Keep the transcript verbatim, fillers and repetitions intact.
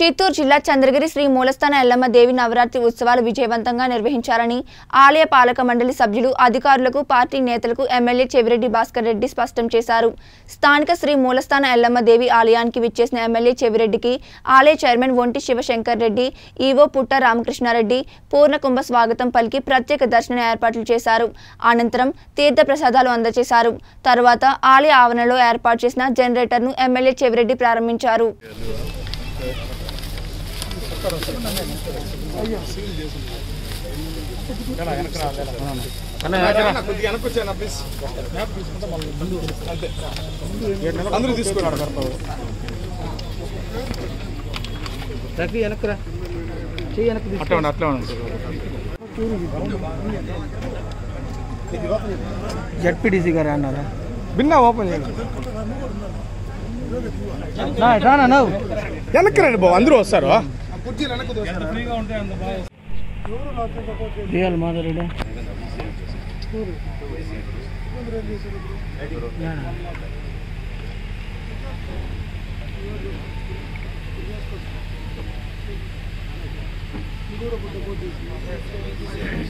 చిత్తూరు జిల్లా చంద్రగిరి శ్రీ మూలస్థాన ఎల్లమ్మ దేవి నవరాత్రి ఉత్సవాలు విజయవంతంగా నిర్వహించారని ఆలయ పాలక మండలి సభ్యులు అధికారులకు పార్టీ నేతలకు ఎమ్మెల్యే చెవిరెడ్డి భాస్కర్ రెడ్డి స్పష్టం చేశారు. స్థానిక శ్రీ మూలస్థాన ఎల్లమ్మ దేవి ఆలయానికి విచ్చేసిన ఎమ్మెల్యే చెవిరెడ్డికి ఆలయ చైర్మన్ వంటి శివ శంకర్ రెడ్డి, ఈవో పుట్ట రామకృష్ణారెడ్డి పూర్ణకుంభ స్వాగతం పలికి ప్రత్యేక దర్శన ఏర్పాట్లు చేశారు. అనంతరం తీర్థ ప్రసాదాలు అందజేశారు. తర్వాత ఆలయ ఆవరణలో ఏర్పాటు చేసిన జనరేటర్ను ఎమ్మెల్యే చెవిరెడ్డి ప్రారంభించారు. జెడ్పీడీసీ గారు అన్నారా భిన్నా ఓపెన్ చేయాలి. వెనక్కి రండి బాబు, అందరూ వస్తారు.